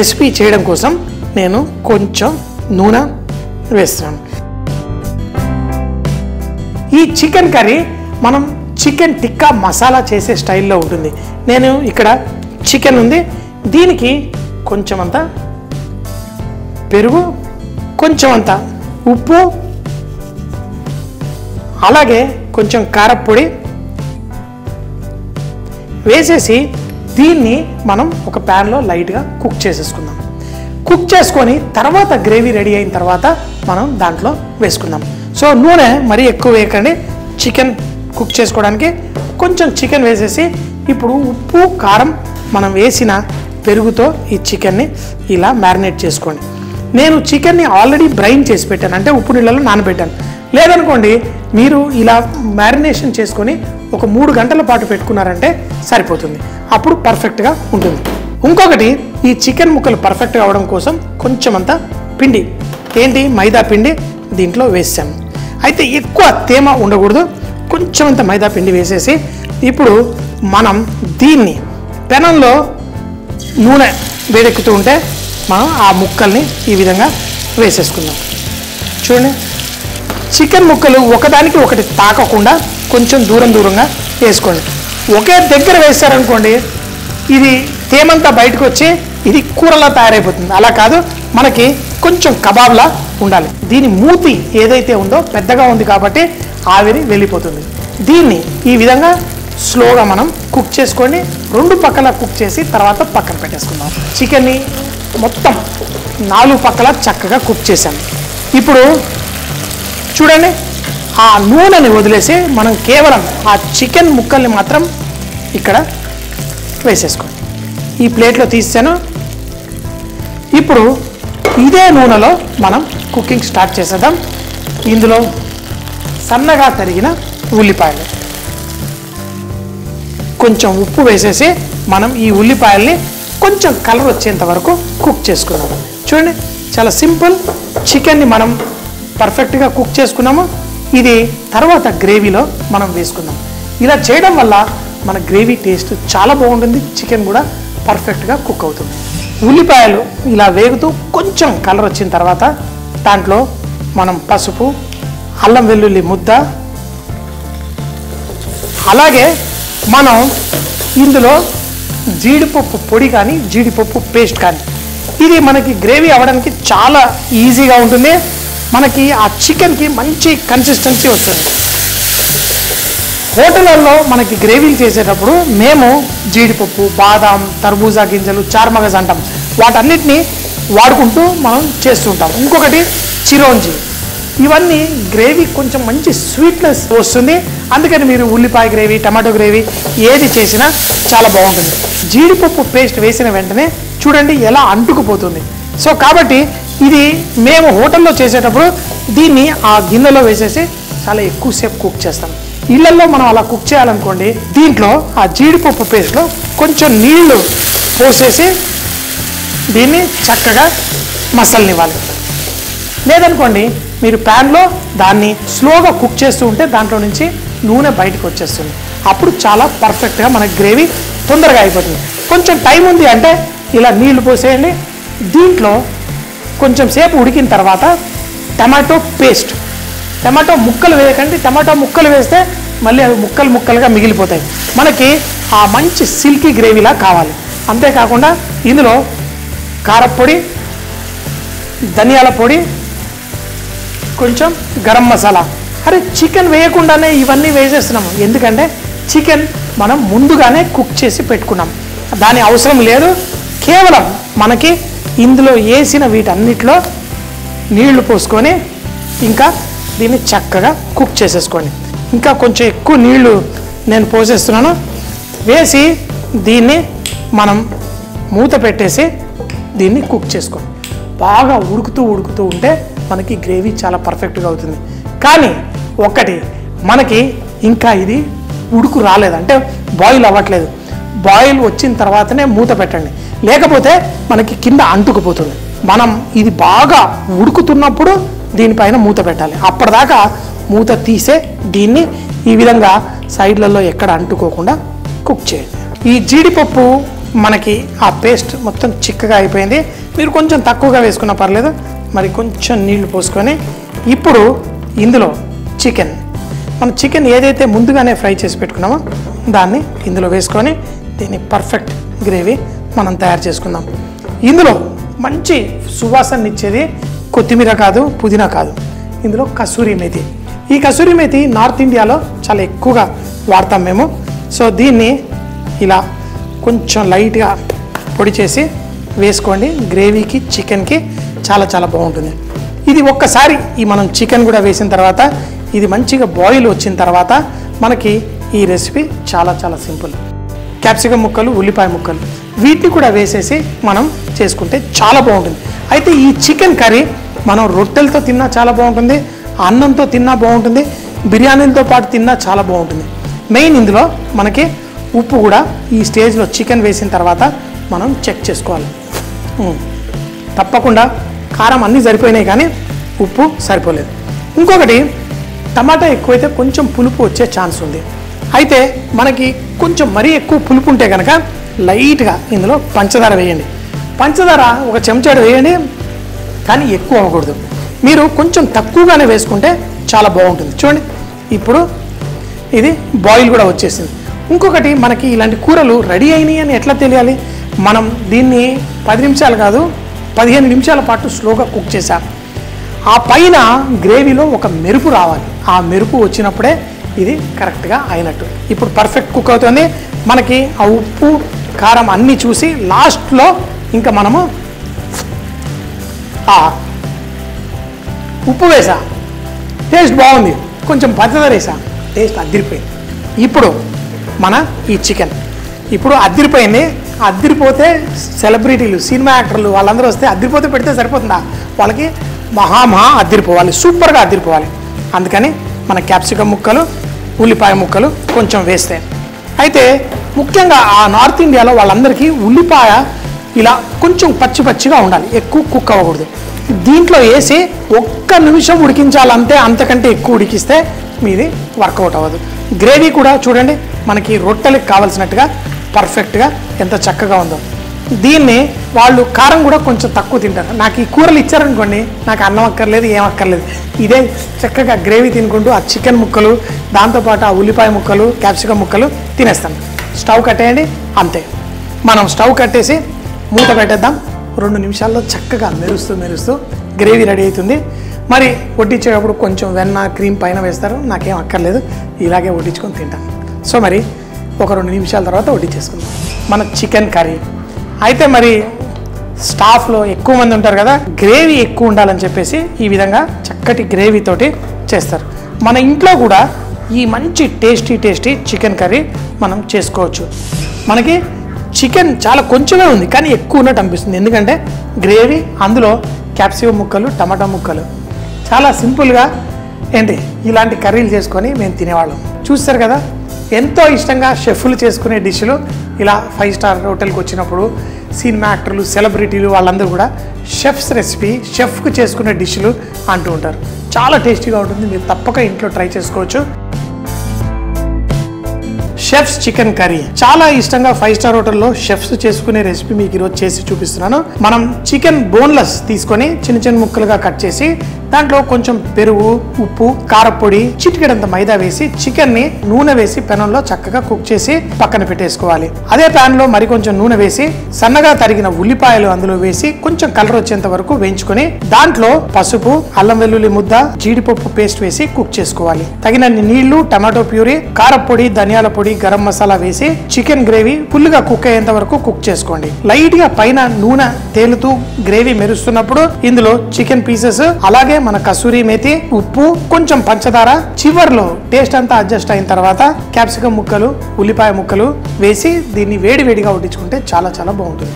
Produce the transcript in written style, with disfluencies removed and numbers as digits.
Recipe చేయడం కోసం నేను కొంచెం నూనె వేస్తాను. ఈ చికెన్ కర్రీ మనం చికెన్ టిక్కా మసాలా చేసే స్టైల్లో ఉంటుంది. నేను ఇక్కడ చికెన్ ఉంది, దీనికి కొంచెం అంత పెరుగు, కొంచెం అంత ఉప్పు, అలాగే కొంచెం కారపొడి వేసేసి దీన్ని మనం ఒక ప్యాన్లో లైట్గా కుక్ చేసేసుకుందాం. కుక్ చేసుకొని తర్వాత గ్రేవీ రెడీ అయిన తర్వాత మనం దాంట్లో వేసుకుందాం. సో నూనె మరీ ఎక్కువ వేయకండి, చికెన్ కుక్ చేసుకోవడానికి కొంచెం చికెన్ వేసేసి ఇప్పుడు ఉప్పు కారం మనం వేసిన పెరుగుతో ఈ చికెన్ని ఇలా మ్యారినేట్ చేసుకోండి. నేను చికెన్ని ఆల్రెడీ బ్రైన్ చేసి పెట్టాను, అంటే ఉప్పు నీళ్ళలో నానబెట్టాను. లేదనుకోండి మీరు ఇలా మ్యారినేషన్ చేసుకొని ఒక 3 గంటల పాటు పెట్టుకున్నారంటే సరిపోతుంది, అప్పుడు పర్ఫెక్ట్గా ఉంటుంది. ఇంకొకటి, ఈ చికెన్ ముక్కలు పర్ఫెక్ట్గా అవడం కోసం కొంచెం అంత పిండి, ఏంటి మైదా పిండి దీంట్లో వేసాము. అయితే ఎక్కువ తేమ ఉండకూడదు, కొంచెం అంత మైదా పిండి వేసేసి ఇప్పుడు మనం దీన్ని పెనంలో నూనె వేడెక్కుతూ ఉంటే మనం ఆ ముక్కల్ని ఈ విధంగా వేసేసుకుందాం. చూడండి, చికెన్ ముక్కలు ఒకదానికి ఒకటి తాకకుండా కొంచెం దూరం దూరంగా వేసుకోండి. ఒకే దగ్గర వేసారనుకోండి ఇది తేమంతా బయటకు వచ్చి ఇది కూరలా తయారైపోతుంది. అలా కాదు, మనకి కొంచెం కబాబ్లా ఉండాలి. దీని మూతి ఏదైతే ఉందో పెద్దగా ఉంది కాబట్టి ఆవిరి వెళ్ళిపోతుంది. దీన్ని ఈ విధంగా స్లోగా మనం కుక్ చేసుకోండి. 2 పక్కల కుక్ చేసి తర్వాత పక్కన పెట్టేసుకుందాం. చికెన్ని మొత్తం 4 పక్కల చక్కగా కుక్ చేశాను. ఇప్పుడు చూడండి, ఆ నూనెని వదిలేసి మనం కేవలం ఆ చికెన్ ముక్కల్ని మాత్రం ఇక్కడ వేసేసుకోండి. ఈ ప్లేట్లో తీసాను. ఇప్పుడు ఇదే నూనెలో మనం కుకింగ్ స్టార్ట్ చేసేద్దాం. ఇందులో సన్నగా తరిగిన ఉల్లిపాయలు, కొంచెం ఉప్పు వేసేసి మనం ఈ ఉల్లిపాయల్ని కొంచెం కలర్ వచ్చేంత వరకు కుక్ చేసుకున్నాము. చూడండి, చాలా సింపుల్. చికెన్ని మనం పర్ఫెక్ట్గా కుక్ చేసుకున్నాము. ఇది తర్వాత గ్రేవీలో మనం వేసుకుందాం. ఇలా చేయడం వల్ల మన గ్రేవీ టేస్ట్ చాలా బాగుంటుంది, చికెన్ కూడా పర్ఫెక్ట్గా కుక్ అవుతుంది. ఉల్లిపాయలు ఇలా వేగుతూ కొంచెం కలర్ వచ్చిన తర్వాత దాంట్లో మనం పసుపు, అల్లం వెల్లుల్లి ముద్ద, అలాగే మనం ఇందులో జీడిపప్పు పొడి కానీ జీడిపప్పు పేస్ట్ కానీ, ఇది మనకి గ్రేవీ అవ్వడానికి చాలా ఈజీగా ఉంటుంది. మనకి ఆ చికెన్కి మంచి కన్సిస్టెన్సీ వస్తుంది. హోటళ్ళల్లో మనకి గ్రేవీలు చేసేటప్పుడు మేము జీడిపప్పు, బాదాం, తర్బూజా గింజలు, చార్మగజ్ అంటాం, వాటన్నిటినీ వాడుకుంటూ మనం చేస్తుంటాం. ఇంకొకటి చిరోంజి, ఇవన్నీ గ్రేవీ కొంచెం మంచి స్వీట్నెస్ వస్తుంది. అందుకని మీరు ఉల్లిపాయ గ్రేవీ, టమాటో గ్రేవీ ఏది చేసినా చాలా బాగుంటుంది. జీడిపప్పు పేస్ట్ వేసిన వెంటనే చూడండి ఎలా అంటుకుపోతుంది. సో కాబట్టి ఇది మేము హోటల్లో చేసేటప్పుడు దీన్ని ఆ గిన్నెలో వేసేసి చాలా ఎక్కువసేపు కుక్ చేస్తాం. ఇళ్ళల్లో మనం అలా కుక్ చేయాలనుకోండి, దీంట్లో ఆ జీడిపప్పు పేస్ట్లో కొంచెం నీళ్లు పోసేసి దీన్ని చక్కగా మసలనివ్వాలి. లేదనుకోండి మీరు ప్యాన్లో దాన్ని స్లోగా కుక్ చేస్తూ ఉంటే దాంట్లో నుంచి నూనె బయటకు వచ్చేస్తుంది. అప్పుడు చాలా పర్ఫెక్ట్గా మన గ్రేవీ తొందరగా అయిపోతుంది. కొంచెం టైం ఉంది అంటే ఇలా నీళ్లు పోసేయండి. దీంట్లో కొంచెం సేపు ఉడికిన తర్వాత టమాటో పేస్ట్, టమాటో ముక్కలు వేయకండి. టమాటో ముక్కలు వేస్తే మళ్ళీ అవి ముక్కలు ముక్కలుగా మిగిలిపోతాయి. మనకి ఆ మంచి సిల్కీ గ్రేవీలా కావాలి. అంతేకాకుండా ఇందులో కారపొడి, ధనియాల పొడి, కొంచెం గరం మసాలా. అరే, చికెన్ వేయకుండానే ఇవన్నీ వేసేస్తున్నాము, ఎందుకంటే చికెన్ మనం ముందుగానే కుక్ చేసి పెట్టుకున్నాం, దాని అవసరం లేదు. కేవలం మనకి ఇందులో వేసిన వీటన్నిటిలో నీళ్లు పోసుకొని ఇంకా దీన్ని చక్కగా కుక్ చేసేసుకోండి. ఇంకా కొంచెం ఎక్కువ నీళ్లు నేను పోసేస్తున్నాను. వేసి దీన్ని మనం మూత పెట్టేసి దీన్ని కుక్ చేసుకోండి. బాగా ఉడుకుతూ ఉంటే మనకి గ్రేవీ చాలా పర్ఫెక్ట్గా అవుతుంది. కానీ ఒకటి, మనకి ఇంకా ఇది ఉడుకు రాలేదు, అంటే బాయిల్ అవ్వట్లేదు. బాయిల్ వచ్చిన తర్వాతనే మూత పెట్టండి, లేకపోతే మనకి కింద అంటుకుపోతుంది. మనం ఇది బాగా ఉడుకుతున్నప్పుడు దీనిపైన మూత పెట్టాలి. అప్పటిదాకా మూత తీసే దీన్ని ఈ విధంగా సైడ్లలో ఎక్కడ అంటుకోకుండా కుక్ చేయండి. ఈ జీడిపప్పు मन की आ पेस्ट మొత్తం చిక్కగా అయిపోయింది మీరు కొంచెం తక్కువగా వేసుకున్నా పర్లేదు మరి కొంచెం నీళ్లు పోసుకొని ఇప్పుడు ఇందులో చికెన్ మనం చికెన్ ఏదైతే ముందుగానే ఫ్రై చేసి పెట్టుకున్నామో దాన్ని ఇందులో వేసుకొని దీని పర్ఫెక్ట్ గ్రేవీ మనం తయారు చేసుకుందాం ఇందులో మంచి సువాసన ఇచ్చేది కొత్తిమీర కాదు పుదీనా కాదు ఇందులో కసూరి మేతి ఈ కసూరి మేతి నార్త్ ఇండియాలో చాలా ఎక్కువగా వాడతాం మేము సో దీన్ని ఇలా కొంచెం లైట్ గా పొడి చేసి వేసుకోండి గ్రేవీకి చికెన్ కి చాలా చాలా బాగుంటుంది ఇది ఒక్కసారి ఈ మనం చికెన్ కూడా వేసిన తర్వాత ఇది మంచిగా బాయిల్ వచ్చిన తర్వాత మనకి ఈ రెసిపీ చాలా చాలా సింపుల్ క్యాప్సికమ్ ముక్కలు ఉల్లిపాయ ముక్కలు వీటిని కూడా వేసేసి మనం చేసుకుంటే చాలా బాగుంటుంది అయితే ఈ చికెన్ కర్రీ మనం రొట్టెలతో తిన్నా చాలా బాగుంటుంది అన్నంతో తిన్నా బాగుంటుంది బిర్యానీతో పాటు తిన్నా చాలా బాగుంటుంది మెయిన్ ఇందులో మనకి ఉప్పు కూడా ఈ స్టేజ్ లో చికెన్ వేసిన తర్వాత మనం చెక్ చేసుకోవాలి తప్పకుండా కారం అన్ని సరిపోయినాయి కానీ ఉప్పు సరిపోలేదు ఇంకొకటి టమాటా ఎక్కువైతే కొంచెం పులుపు వచ్చే ఛాన్స్ ఉంది అయితే మనకి కొంచెం మరీ ఎక్కువ పులుపు ఉంటే గనక లైట్ గా ఇందులో పంచదార వేయండి పంచదార ఒక చెంచాడు వేయండి కానీ ఎక్కువ అవ్వకూడదు మీరు కొంచెం తక్కువగానే వేసుకుంటే చాలా బాగుంటుంది చూడండి ఇప్పుడు ఇది బాయిల్ కూడా వచ్చేసింది ఇంకొకటి మనకి ఇలాంటి కూరలు రెడీ అయినాయి అని ఎట్లా తెలియాలి మనం దీన్ని 10 నిమిషాలు కాదు 15 నిమిషాల పాటు స్లోగా కుక్ చేసాం ఆ పైన గ్రేవీలో ఒక మెరుపు రావాలి ఆ మెరుపు వచ్చినప్పుడే ఇది కరెక్ట్గా అయినట్టు ఇప్పుడు పర్ఫెక్ట్ కుక్ అవుతుంది మనకి ఆ ఉప్పు కారం అన్ని చూసి లాస్ట్లో ఇంకా మనము ఆ ఉప్పు వేసా టేస్ట్ బాగుంది కొంచెం పంచదార వేసా టేస్ట్ అదిరిపోయింది ఇప్పుడు మన ఈ చికెన్ ఇప్పుడు అదిరిపోయింది అదిరిపోతే సెలబ్రిటీలు సినిమా యాక్టర్లు వాళ్ళందరూ వస్తే అదిరిపోతే పెడితే సరిపోతుందా వాళ్ళకి మహామహా అదిరిపోవాలి సూపర్గా అదిరిపోవాలి అందుకని మన క్యాప్సికమ్ ముక్కలు ఉల్లిపాయ ముక్కలు కొంచెం వేస్తే అయితే ముఖ్యంగా ఆ నార్త్ ఇండియాలో వాళ్ళందరికీ ఉల్లిపాయ ఇలా కొంచెం పచ్చి పచ్చిగా ఉండాలి ఎక్కువ కుక్ అవ్వకూడదు దీంట్లో వేసి ఒక్క నిమిషం ఉడికించాలంటే అంతకంటే ఎక్కువ ఉడికిస్తే మీది వర్కౌట్ అవ్వదు గ్రేవీ కూడా చూడండి మనకి రొట్టెలకు కావాల్సినట్టుగా పర్ఫెక్ట్గా ఎంత చక్కగా ఉందో దీన్ని వాళ్ళు కారం కూడా కొంచెం తక్కువ తింటారు నాకు ఈ కూరలు ఇచ్చారనుకోండి నాకు అన్నం అక్కర్లేదు ఏం అక్కర్లేదు ఇదే చక్కగా గ్రేవీ తినుకుంటూ ఆ చికెన్ ముక్కలు దాంతోపాటు ఆ ఉల్లిపాయ ముక్కలు క్యాప్సికమ్ ముక్కలు తినేస్తాం స్టవ్ కట్టేయండి అంతే మనం స్టవ్ కట్టేసి మూత పెట్టేద్దాం 2 నిమిషాల్లో చక్కగా మెరుస్తూ మెరుస్తూ గ్రేవీ రెడీ అవుతుంది మరి వడ్డించేటప్పుడు కొంచెం వెన్న క్రీమ్ పైన వేస్తారు నాకేం అక్కర్లేదు ఇలాగే వడ్డించుకొని తింటాను సో మరి ఒక 2 నిమిషాల తర్వాత వడ్డించేసుకుందాం మన చికెన్ కర్రీ అయితే మరి స్టాఫ్లో ఎక్కువ మంది ఉంటారు కదా గ్రేవీ ఎక్కువ ఉండాలని చెప్పేసి ఈ విధంగా చక్కటి గ్రేవీతోటి చేస్తారు మన ఇంట్లో కూడా ఈ మంచి టేస్టీ టేస్టీ చికెన్ కర్రీ మనం చేసుకోవచ్చు మనకి చికెన్ చాలా కొంచెమే ఉంది కానీ ఎక్కువ ఉన్నట్టు అనిపిస్తుంది ఎందుకంటే గ్రేవీ అందులో క్యాప్సికమ్ ముక్కలు టమాటా ముక్కలు చాలా సింపుల్గా ఏంటి ఇలాంటి కర్రీలు చేసుకొని మేము తినేవాళ్ళం చూస్తారు కదా ఎంతో ఇష్టంగా షెఫ్లు చేసుకునే డిష్లు ఇలా 5 స్టార్ హోటల్కి వచ్చినప్పుడు సినిమా యాక్టర్లు సెలబ్రిటీలు వాళ్ళందరూ కూడా షెఫ్స్ రెసిపీ షెఫ్కు చేసుకునే డిష్లు అంటూ ఉంటారు చాలా టేస్టీగా ఉంటుంది మీరు తప్పక ఇంట్లో ట్రై చేసుకోవచ్చు షెఫ్స్ చికెన్ కర్రీ చాలా ఇష్టంగా 5 స్టార్ హోటల్లో షెఫ్స్ చేసుకునే రెసిపీ మీకు ఈరోజు చేసి చూపిస్తున్నాను మనం చికెన్ బోన్లెస్ తీసుకొని చిన్న చిన్న ముక్కలుగా కట్ చేసి దాంట్లో కొంచెం పెరుగు ఉప్పు కారపొడి చిటికెడంత మైదా వేసి చికెన్ ని నూనె వేసి పెనంలో చక్కగా కుక్ చేసి పక్కన పెట్టేసుకోవాలి అదే ప్యాన్ లో మరి కొంచెం నూనె వేసి సన్నగా తరిగిన ఉల్లిపాయలు అందులో వేసి కొంచెం కలర్ వచ్చేంత వరకు వేయించుకొని దాంట్లో పసుపు అల్లం వెల్లుల్లి ముద్ద జీడిపప్పు పేస్ట్ వేసి కుక్ చేసుకోవాలి తగినన్ని నీళ్లు టమాటో ప్యూరీ కారపొడి ధనియాల పొడి గరం మసాలా వేసి చికెన్ గ్రేవీ ఫుల్గా కుక్ అయ్యేంత వరకు కుక్ చేసుకోండి లైట్ గా పైన నూనె తేలుతూ గ్రేవీ మెరుస్తున్నప్పుడు ఇందులో చికెన్ పీసెస్ అలాగే మన కసూరి మేతి ఉప్పు కొంచెం పంచదార చివర్లో టేస్ట్ అంతా అడ్జస్ట్ అయిన తర్వాత క్యాప్సికమ్ ముక్కలు ఉల్లిపాయ ముక్కలు వేసి దీన్ని వేడివేడిగా వడ్డించుకుంటే చాలా చాలా బాగుంటుంది